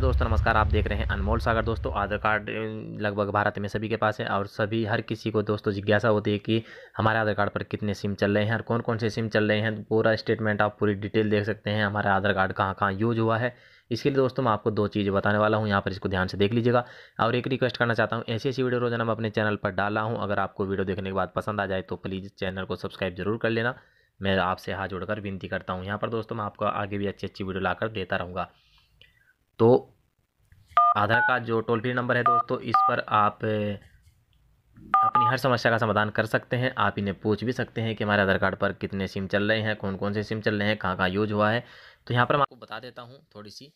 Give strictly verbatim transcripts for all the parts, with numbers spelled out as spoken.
प्यारे दोस्तों नमस्कार, आप देख रहे हैं अनमोल सागर। दोस्तों आधार कार्ड लगभग भारत में सभी के पास है और सभी हर किसी को दोस्तों जिज्ञासा होती है कि हमारे आधार कार्ड पर कितने सिम चल रहे हैं और कौन कौन से सिम चल रहे हैं। पूरा स्टेटमेंट आप पूरी डिटेल देख सकते हैं हमारा आधार कार्ड कहाँ कहाँ यूज हुआ है। इसके लिए दोस्तों मैं आपको दो चीज़ें बताने वाला हूँ, यहाँ पर इसको ध्यान से देख लीजिएगा। और एक रिक्वेस्ट करना चाहता हूँ, ऐसी ऐसी वीडियो रोजाना मैं अपने चैनल पर डाला हूँ। अगर आपको वीडियो देखने के बाद पसंद आ जाए तो प्लीज़ चैनल को सब्सक्राइब जरूर कर लेना, मैं आपसे हाथ जोड़कर विनती करता हूँ। यहाँ पर दोस्तों मैं आपको आगे भी अच्छी अच्छी वीडियो लाकर देता रहूँगा। तो आधार कार्ड जो टोल फ्री नंबर है दोस्तों, इस पर आप अपनी हर समस्या का समाधान कर सकते हैं। आप इन्हें पूछ भी सकते हैं कि हमारे आधार कार्ड पर कितने सिम चल रहे हैं, कौन कौन से सिम चल रहे हैं, कहाँ कहाँ यूज हुआ है। तो यहाँ पर मैं आपको बता देता हूँ थोड़ी सी।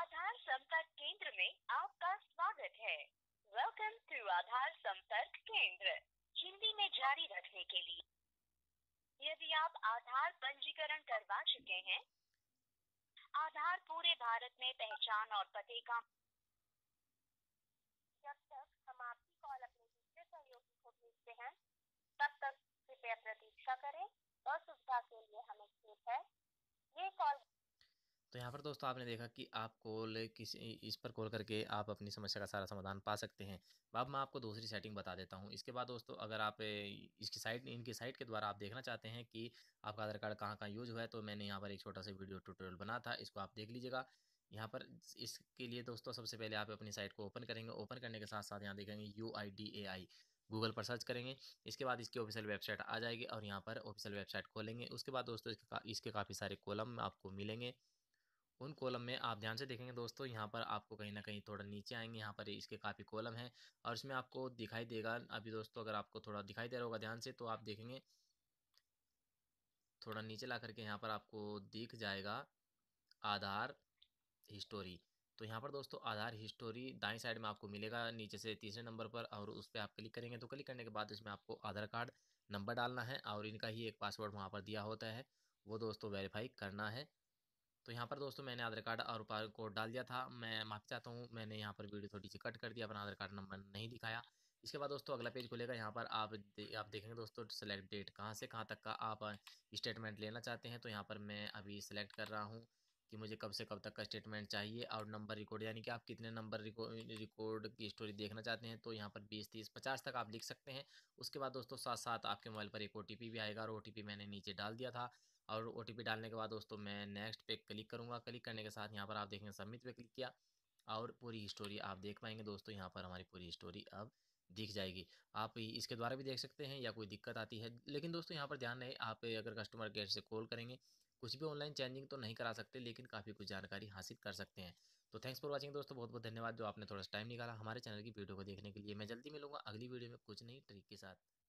आधार संपर्क केंद्र में आपका स्वागत है। वेलकम टू आधार संपर्क केंद्र। हिंदी में जारी रखने के लिए यदि आप आधार पंजीकरण करवा चुके हैं, आधार पूरे भारत में पहचान और पते का। जब तक हम आपकी कॉल अपने दूसरे सहयोगी को भेजते हैं, तब तक कृपया प्रतीक्षा करें और सुविधा के लिए हमें खेद है ये कॉल। तो यहाँ पर दोस्तों आपने देखा कि आप कॉल किसी इस पर कॉल करके आप अपनी समस्या का सारा समाधान पा सकते हैं। अब मैं आपको दूसरी सेटिंग बता देता हूँ। इसके बाद दोस्तों अगर आप इसकी साइट इनकी साइट के द्वारा आप देखना चाहते हैं कि आपका आधार कार्ड कहाँ कहाँ यूज हुआ है, तो मैंने यहाँ पर एक छोटा सा वीडियो ट्यूटोरियल बना था, इसको आप देख लीजिएगा। यहाँ पर इसके लिए दोस्तों सबसे पहले आप अपनी साइट को ओपन करेंगे। ओपन करने के साथ साथ यहाँ देखेंगे U I D A I, Google पर सर्च करेंगे। इसके बाद इसकी ऑफिशियल वेबसाइट आ जाएगी और यहाँ पर ऑफिशियल वेबसाइट खोलेंगे। उसके बाद दोस्तों इसके काफ़ी सारे कॉलम आपको मिलेंगे। उन कॉलम में आप ध्यान से देखेंगे दोस्तों, यहाँ पर आपको कहीं ना कहीं थोड़ा नीचे आएंगे, यहाँ पर इसके काफ़ी कॉलम हैं और इसमें आपको दिखाई देगा। अभी दोस्तों अगर आपको थोड़ा दिखाई दे रहा होगा ध्यान से तो आप देखेंगे, थोड़ा नीचे ला करके यहाँ पर आपको दिख जाएगा आधार हिस्टोरी। तो यहाँ पर दोस्तों आधार हिस्टोरी दाएं साइड में आपको मिलेगा नीचे से तीसरे नंबर पर, और उस पर आप क्लिक करेंगे। तो क्लिक करने के बाद इसमें आपको आधार कार्ड नंबर डालना है और इनका ही एक पासवर्ड वहाँ पर दिया होता है, वो दोस्तों वेरीफाई करना है। तो यहाँ पर दोस्तों मैंने आधार कार्ड और पासवर्ड कोड डाल दिया था। मैं माफ़ी चाहता हूँ, मैंने यहाँ पर वीडियो थोड़ी सी कट कर दिया, अपना आधार कार्ड नंबर नहीं दिखाया। इसके बाद दोस्तों अगला पेज खुलेगा। यहाँ पर आप दे, आप देखेंगे दोस्तों सेलेक्ट डेट, कहाँ से कहाँ तक का आप स्टेटमेंट लेना चाहते हैं। तो यहाँ पर मैं अभी सेलेक्ट कर रहा हूँ कि मुझे कब से कब तक का स्टेटमेंट चाहिए और नंबर रिकॉर्ड, यानी कि आप कितने नंबर रिकॉर्ड की स्टोरी देखना चाहते हैं। तो यहाँ पर बीस तीस पचास तक आप लिख सकते हैं। उसके बाद दोस्तों साथ साथ आपके मोबाइल पर एक ओ टी पी भी आएगा और ओ टी पी मैंने नीचे डाल दिया था। और ओ टी पी डालने के बाद दोस्तों मैं नेक्स्ट पे क्लिक करूँगा। क्लिक करने के साथ यहाँ पर आप देखेंगे सबमिट पे क्लिक किया और पूरी हिस्टोरी आप देख पाएंगे दोस्तों। यहाँ पर हमारी पूरी हिस्टोरी अब दिख जाएगी, आप इसके द्वारा भी देख सकते हैं या कोई दिक्कत आती है। लेकिन दोस्तों यहाँ पर ध्यान रहे, आप अगर कस्टमर केयर से कॉल करेंगे कुछ भी ऑनलाइन चेंजिंग तो नहीं करा सकते, लेकिन काफ़ी कुछ जानकारी हासिल कर सकते हैं। तो थैंक्स फॉर वॉचिंग दोस्तों, बहुत बहुत धन्यवाद जो आपने थोड़ा टाइम निकाला हमारे चैनल की वीडियो को देखने के लिए। मैं जल्दी मिलूंगा अगली वीडियो में कुछ नई ट्रिक के साथ।